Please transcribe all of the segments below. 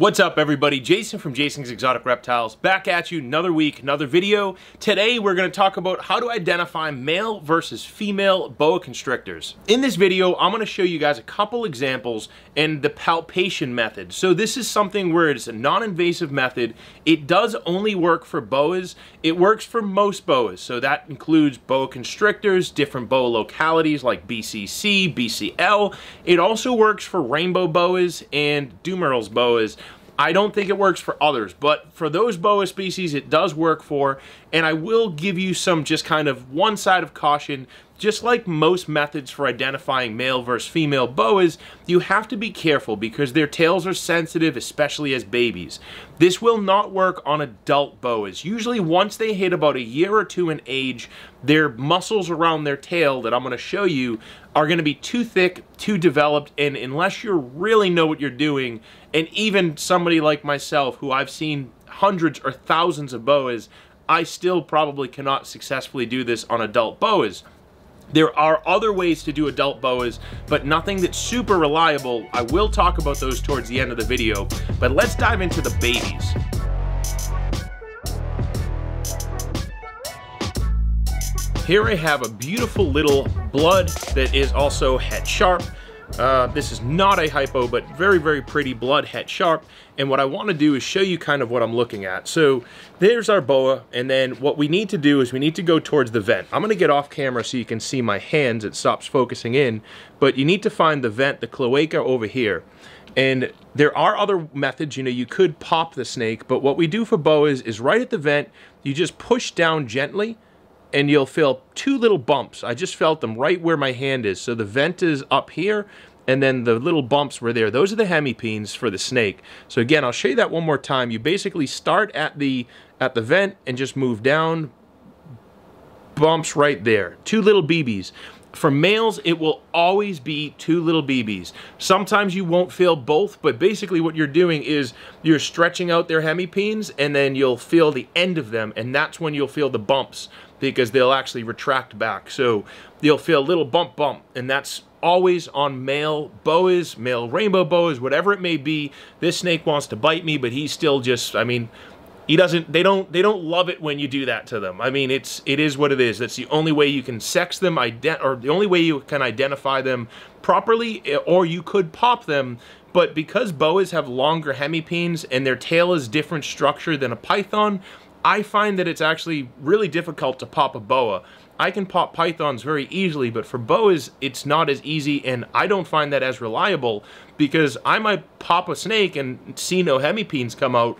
What's up, everybody? Jason from Jason's Exotic Reptiles back at you. Another week, another video. Today we're going to talk about how to identify male versus female boa constrictors. In this video, I'm going to show you guys a couple examples and the palpation method. So this is something where it's a non-invasive method. It does only work for boas. It works for most boas. So that includes boa constrictors, different boa localities like BCC, BCL. It also works for rainbow boas and Dumeril's boas. I don't think it works for others, but for those boa species it does work for, and I will give you some just kind of one side of caution. Just like most methods for identifying male versus female boas, you have to be careful because their tails are sensitive, especially as babies. This will not work on adult boas. Usually once they hit about a year or two in age, their muscles around their tail that I'm going to show you are going to be too thick, too developed, and unless you really know what you're doing, and even somebody like myself who I've seen hundreds or thousands of boas, I still probably cannot successfully do this on adult boas. There are other ways to do adult boas, but nothing that's super reliable. I will talk about those towards the end of the video, but let's dive into the babies. Here I have a beautiful little blood that is also head sharp. This is not a hypo, but very, very pretty blood head sharp. And what I want to do is show you kind of what I'm looking at. So there's our boa, and then what we need to do is we need to go towards the vent. I'm going to get off camera so you can see my hands. It stops focusing in, but you need to find the vent, the cloaca over here. And there are other methods, you know, you could pop the snake, but what we do for boas is right at the vent, you just push down gently, and you'll feel two little bumps. I just felt them right where my hand is. So the vent is up here, and then the little bumps were there. Those are the hemipenes for the snake. So again, I'll show you that one more time. You basically start at the vent and just move down, bumps right there. Two little BBs. For males, it will always be two little BBs. Sometimes you won't feel both, but basically what you're doing is you're stretching out their hemipenes, and then you'll feel the end of them, and that's when you'll feel the bumps, because they'll actually retract back. So you'll feel a little bump, bump, and that's always on male boas, male rainbow boas, whatever it may be. This snake wants to bite me, but he's still just, I mean, he doesn't, they don't love it when you do that to them. I mean, it is what it is. That's the only way you can sex them, or the only way you can identify them properly, or you could pop them. But because boas have longer hemipenes and their tail is different structure than a python, I find that it's actually really difficult to pop a boa. I can pop pythons very easily, but for boas, it's not as easy, and I don't find that as reliable, because I might pop a snake and see no hemipenes come out.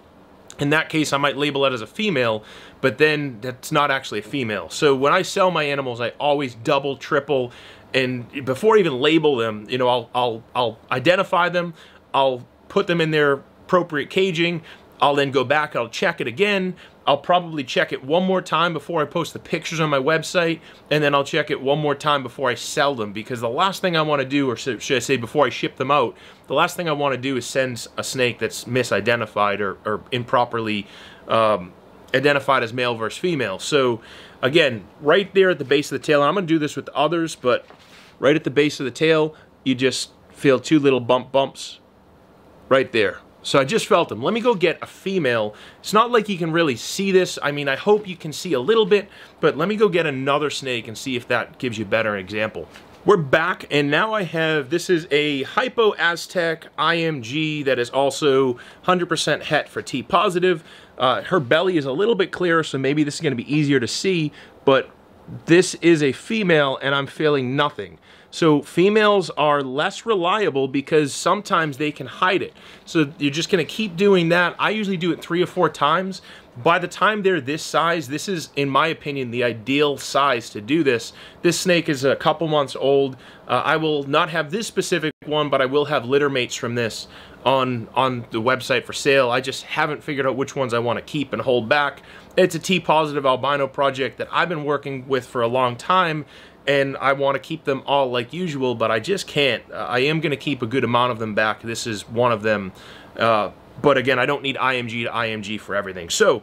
In that case, I might label it as a female, but then that's not actually a female. So when I sell my animals, I always double, triple, and before I even label them, you know, I'll identify them, I'll put them in their appropriate caging, I'll then go back, I'll check it again, I'll probably check it one more time before I post the pictures on my website, and then I'll check it one more time before I sell them, because the last thing I want to do, or should I say before I ship them out, the last thing I want to do is send a snake that's misidentified or improperly identified as male versus female. So again, right there at the base of the tail, and I'm going to do this with others, but right at the base of the tail, you just feel two little bump bumps right there. So I just felt them. Let me go get a female. It's not like you can really see this. I mean, I hope you can see a little bit, but let me go get another snake and see if that gives you a better example. We're back, and now I have, this is a Hypo Aztec IMG that is het 100% het for T positive. Her belly is a little bit clearer, so maybe this is going to be easier to see, but this is a female, and I'm feeling nothing. So females are less reliable because sometimes they can hide it. So you're just going to keep doing that. I usually do it 3 or 4 times. By the time they're this size, this is, in my opinion, the ideal size to do this. This snake is a couple months old. I will not have this specific one, but I will have litter mates from this on the website for sale. I just haven't figured out which ones I want to keep and hold back. It's a T-positive albino project that I've been working with for a long time, and I want to keep them all like usual, but I just can't. I am going to keep a good amount of them back. This is one of them. But again, I don't need IMG to IMG for everything. So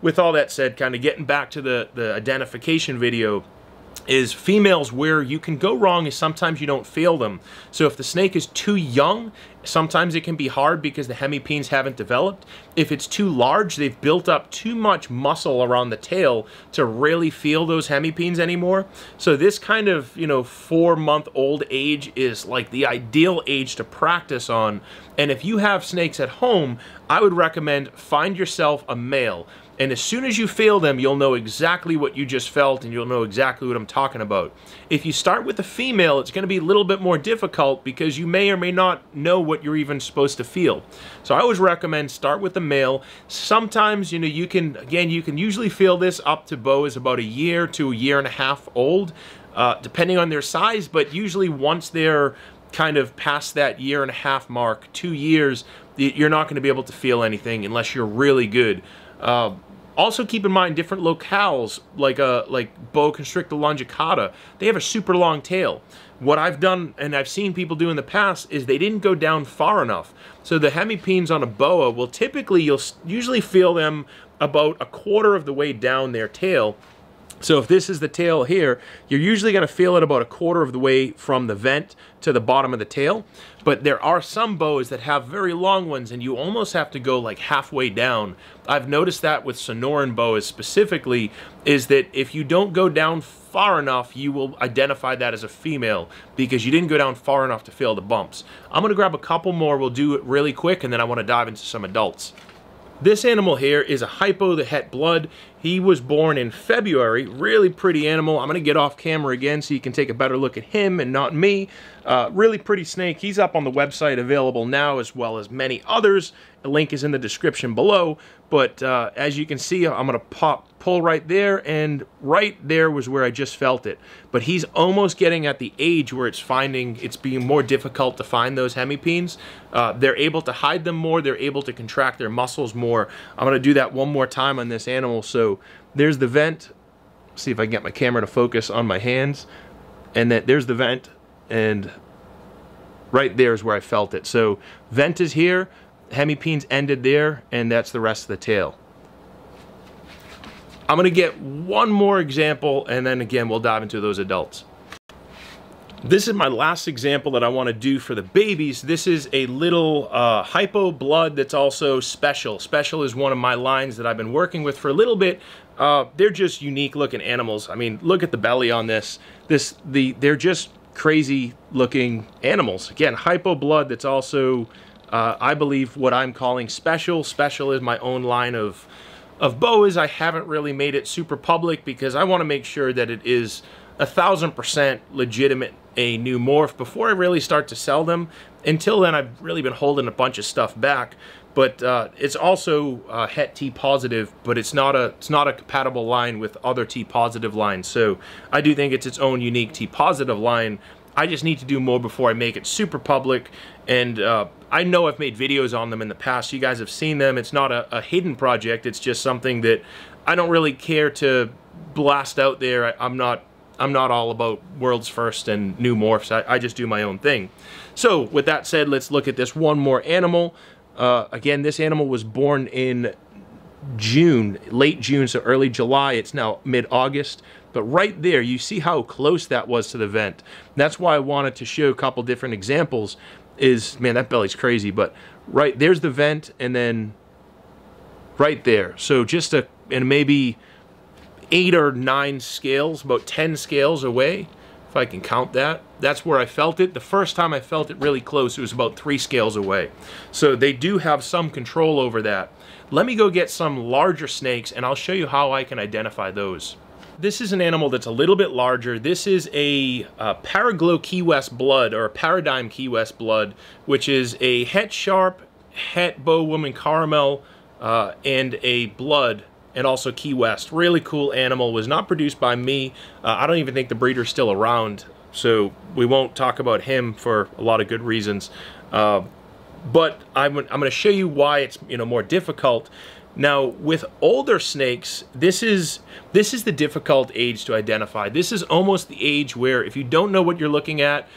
with all that said, kind of getting back to the identification video, is females, where you can go wrong is sometimes you don't feel them. So if the snake is too young, sometimes it can be hard because the hemipenes haven't developed. If it's too large, they've built up too much muscle around the tail to really feel those hemipenes anymore. So this kind of, you know, 4-month-old age is like the ideal age to practice on. And if you have snakes at home, I would recommend find yourself a male. And as soon as you feel them, you'll know exactly what you just felt, and you'll know exactly what I'm talking about. If you start with a female, it's going to be a little bit more difficult because you may or may not know what you're even supposed to feel. So I always recommend start with the male. Sometimes, you know, you can, again, you can usually feel this up to boas about 1 year to 1.5 years old, depending on their size, but usually once they're kind of past that 1.5 year mark, 2 years, you're not going to be able to feel anything unless you're really good. Also keep in mind different locales, like Boa Constrictor, longicata, they have a super long tail. What I've done, and I've seen people do in the past, is they didn't go down far enough. So the hemipenes on a boa will typically, you'll usually feel them about 1/4 of the way down their tail. So if this is the tail here, you're usually going to feel it about 1/4 of the way from the vent to the bottom of the tail. But there are some boas that have very long ones, and you almost have to go like halfway down. I've noticed that with Sonoran boas specifically, is that if you don't go down far enough, you will identify that as a female because you didn't go down far enough to feel the bumps. I'm going to grab a couple more. We'll do it really quick, and then I want to dive into some adults. This animal here is a hypo that het blood. He was born in February. Really pretty animal. I'm going to get off camera again so you can take a better look at him and not me. Really pretty snake. He's up on the website available now, as well as many others. The link is in the description below. But as you can see, I'm going to pull right there, and right there was where I just felt it. But he's almost getting at the age where it's being more difficult to find those hemipenes. They're able to hide them more. They're able to contract their muscles more. I'm going to do that one more time on this animal. So there's the vent. See if I can get my camera to focus on my hands. And then there's the vent, and right there is where I felt it. So vent is here, hemipenes ended there, and that's the rest of the tail. I'm gonna get one more example, and then again we'll dive into those adults. This is my last example that I want to do for the babies. This is a little hypo blood that's also special. Special is one of my lines that I've been working with for a little bit. They're just unique looking animals. I mean, look at the belly on this. They're just crazy looking animals. Again, hypo blood that's also, I believe, what I'm calling special. Special is my own line of boas. I haven't really made it super public because I want to make sure that it is 1000% legitimate a new morph before I really start to sell them. Until then, I've really been holding a bunch of stuff back, but it's also het T positive, but it's not a compatible line with other T positive lines. So I do think it's its own unique T positive line. I just need to do more before I make it super public, and I know I've made videos on them in the past. You guys have seen them. It's not a hidden project. It's just something that I don't really care to blast out there. I'm not all about world's first and new morphs. I just do my own thing. So with that said, let's look at this one more animal. Again, this animal was born in June, late June, so early July. It's now mid-August. But right there, you see how close that was to the vent. That's why I wanted to show a couple different examples. Is, man, that belly's crazy. But right there's the vent, and then right there. So just and maybe 8 or 9 scales, about 10 scales away, if I can count that. That's where I felt it. The first time I felt it really close, it was about 3 scales away. So they do have some control over that. Let me go get some larger snakes, and I'll show you how I can identify those. This is an animal that's a little bit larger. This is a Paraglow Key West blood, or a Paradigm Key West blood, which is a het sharp, het bow woman caramel, and a blood, and also Key West. Really cool animal. Was not produced by me. I don't even think the breeder's still around, so we won't talk about him for a lot of good reasons. But I'm going to show you why it's, you know, more difficult. Now, with older snakes, this is the difficult age to identify. This is almost the age where if you don't know what you're looking at,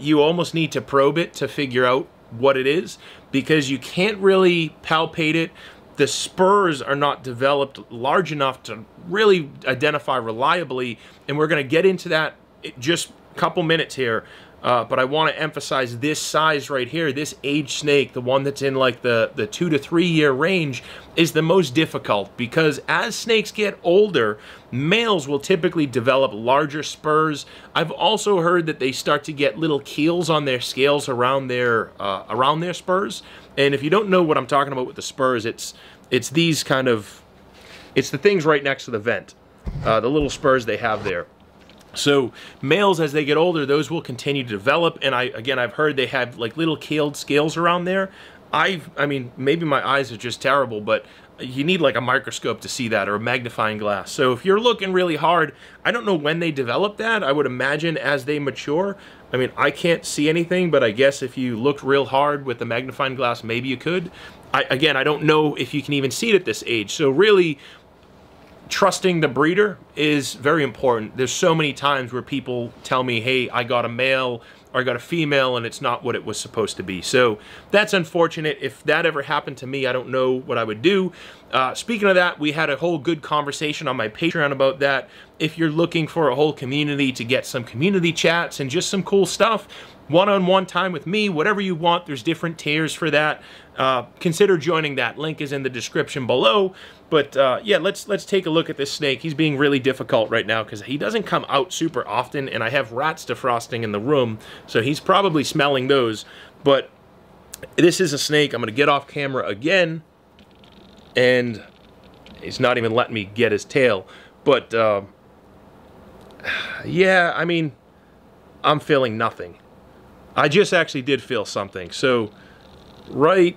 you almost need to probe it to figure out what it is, because you can't really palpate it. the spurs are not developed large enough to really identify reliably, and we're going to get into that in just a couple minutes here. But I want to emphasize this size right here, this age snake, the one that's in like the 2 to 3 year range, is the most difficult, because as snakes get older, males will typically develop larger spurs. I've also heard that they start to get little keels on their scales around their spurs. And if you don't know what I'm talking about with the spurs, it's these kind of, it's the things right next to the vent, the little spurs they have there. So males, as they get older, those will continue to develop, and I've heard they have like little keeled scales around there. I mean, maybe my eyes are just terrible, but you need like a microscope to see that, or a magnifying glass. So if you're looking really hard, I don't know when they develop that. I would imagine as they mature. I mean, I can't see anything, but I guess if you looked real hard with the magnifying glass, maybe you could. I don't know if you can even see it at this age. So really, trusting the breeder is very important. There's so many times where people tell me, hey, I got a male or I got a female, and it's not what it was supposed to be. So that's unfortunate. If that ever happened to me, I don't know what I would do. Speaking of that, we had a whole good conversation on my Patreon about that. If you're looking for a whole community to get some community chats and just some cool stuff, one-on-one time with me, whatever you want, there's different tiers for that. Consider joining that. Link is in the description below. But yeah, let's take a look at this snake. He's being really difficult right now because he doesn't come out super often, and I have rats defrosting in the room, so he's probably smelling those. But this is a snake. I'm going to get off camera again, and he's not even letting me get his tail. But yeah, I mean, I'm feeling nothing. I just actually did feel something. So right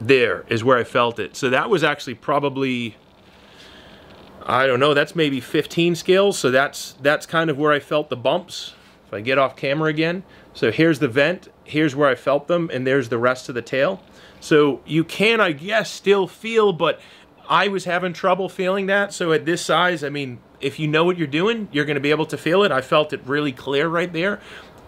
there is where I felt it. So that was actually probably, I don't know, that's maybe 15 scales. So that's kind of where I felt the bumps. If I get off camera again. So here's the vent, here's where I felt them, and there's the rest of the tail. So you can, I guess, still feel, but I was having trouble feeling that. So at this size, I mean, if you know what you're doing, you're going to be able to feel it. I felt it really clear right there.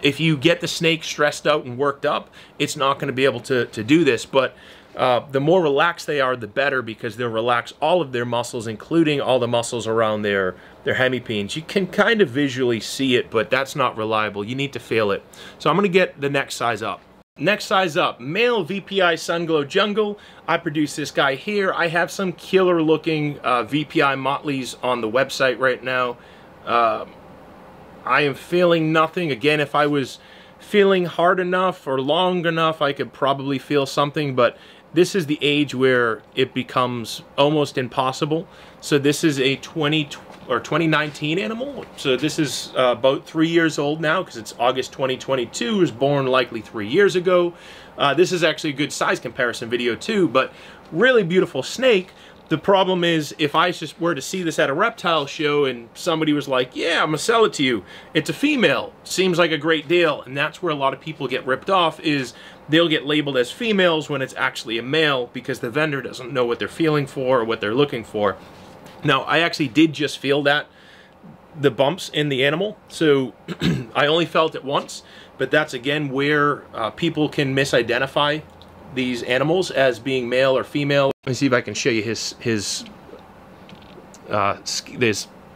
If you get the snake stressed out and worked up, it's not going to be able to do this. But the more relaxed they are, the better, because they'll relax all of their muscles, including all the muscles around their hemipenes. You can kind of visually see it, but that's not reliable. You need to feel it. So I'm going to get the next size up. Next size up, male VPI Sunglow Jungle. I produce this guy here. I have some killer looking VPI Motleys on the website right now. I am feeling nothing. Again, if I was feeling hard enough or long enough, I could probably feel something, but this is the age where it becomes almost impossible. So this is a 2019 animal. So this is about 3 years old now, because it's August 2022. It was born likely 3 years ago. This is actually a good size comparison video too, but really beautiful snake. The problem is, if I just were to see this at a reptile show and somebody was like, yeah, I'm gonna sell it to you, it's a female, seems like a great deal, and that's where a lot of people get ripped off, is they'll get labeled as females when it's actually a male, because the vendor doesn't know what they're feeling for or what they're looking for. Now, I actually did just feel that, the bumps in the animal, so I only felt it once, but that's again where people can misidentify these animals as being male or female. Let me see if I can show you his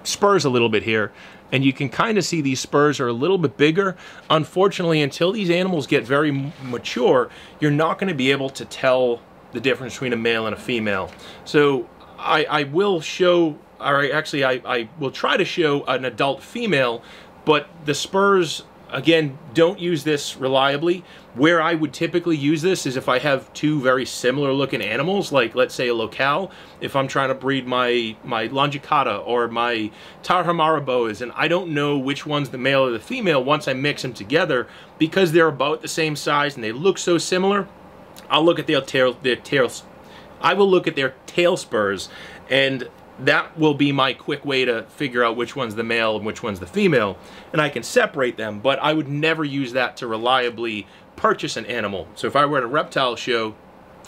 spurs a little bit here, and you can kind of see these spurs are a little bit bigger. Unfortunately, until these animals get very mature, you're not going to be able to tell the difference between a male and a female. So I will show, or actually I will try to show an adult female, but the spurs, again, don't use this reliably. Where I would typically use this is if I have two very similar looking animals, like let's say a locale, if I'm trying to breed my longicata or my Tarahumara boas, and I don't know which one's the male or the female once I mix them together, because they're about the same size and they look so similar, I'll look at their tail spurs, and that will be my quick way to figure out which one's the male and which one's the female, and I can separate them, but I would never use that to reliably purchase an animal. So if I were at a reptile show,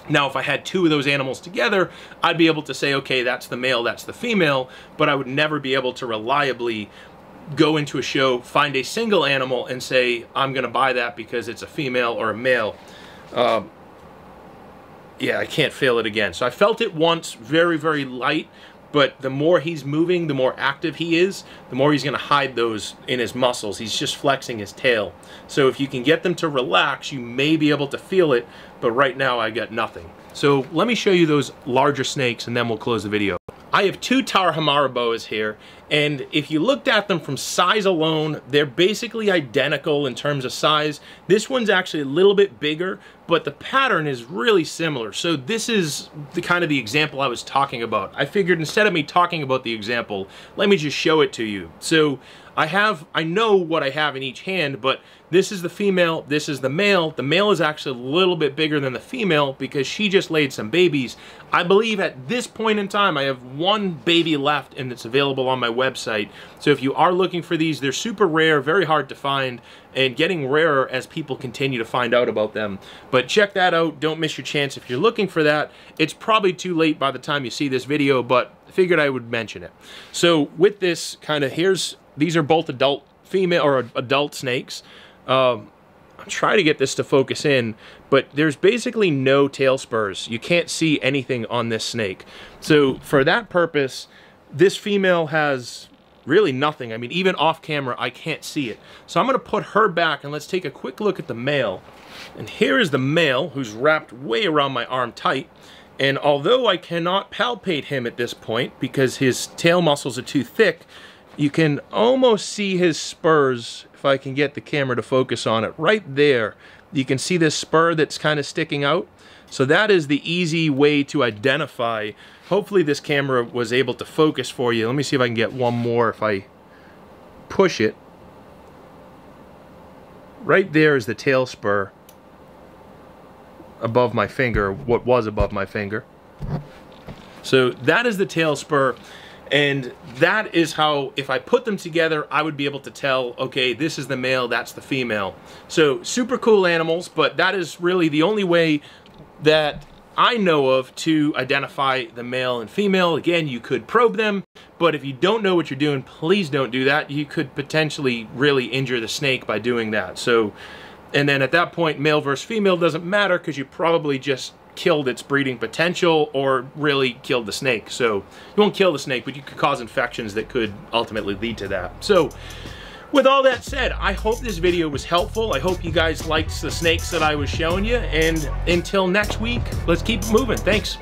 now if I had two of those animals together, I'd be able to say, okay, that's the male, that's the female, but I would never be able to reliably go into a show, find a single animal, and say, I'm going to buy that because it's a female or a male. yeah, I can't feel it again. So I felt it once, very, very light, but the more he's moving, the more active he is, the more he's going to hide those in his muscles. He's just flexing his tail. So if you can get them to relax, you may be able to feel it, but right now I got nothing. So let me show you those larger snakes and then we'll close the video. I have two Tarahumara boas here, and if you looked at them from size alone, they're basically identical in terms of size. This one's actually a little bit bigger, but the pattern is really similar. So this is the kind of the example I was talking about. I figured instead of me talking about the example, let me just show it to you. So I know what I have in each hand, but this is the female, this is the male. The male is actually a little bit bigger than the female because she just laid some babies. I believe at this point in time, I have one baby left and it's available on my website. So if you are looking for these, they're super rare, very hard to find, and getting rarer as people continue to find out about them. But check that out. Don't miss your chance if you're looking for that. It's probably too late by the time you see this video, but I figured I would mention it. So with this kind of, these are both adult female or adult snakes. I'll try to get this to focus in, but there's basically no tail spurs. You can't see anything on this snake. So for that purpose, this female has really nothing. I mean, even off camera, I can't see it. So I'm gonna put her back and let's take a quick look at the male. And here is the male who's wrapped way around my arm tight. And although I cannot palpate him at this point because his tail muscles are too thick, you can almost see his spurs, if I can get the camera to focus on it. Right there, you can see this spur that's kind of sticking out. So that is the easy way to identify. Hopefully this camera was able to focus for you. Let me see if I can get one more if I push it. Right there is the tail spur above my finger, what was above my finger. So that is the tail spur. And that is how, if I put them together, I would be able to tell, okay, this is the male, that's the female. So super cool animals, but that is really the only way that I know of to identify the male and female. Again, you could probe them, but if you don't know what you're doing, please don't do that. You could potentially really injure the snake by doing that. So, and then at that point, male versus female doesn't matter because you probably just killed its breeding potential or really killed the snake. So you won't kill the snake, but you could cause infections that could ultimately lead to that. So with all that said, I hope this video was helpful. I hope you guys liked the snakes that I was showing you. And until next week, let's keep moving. Thanks.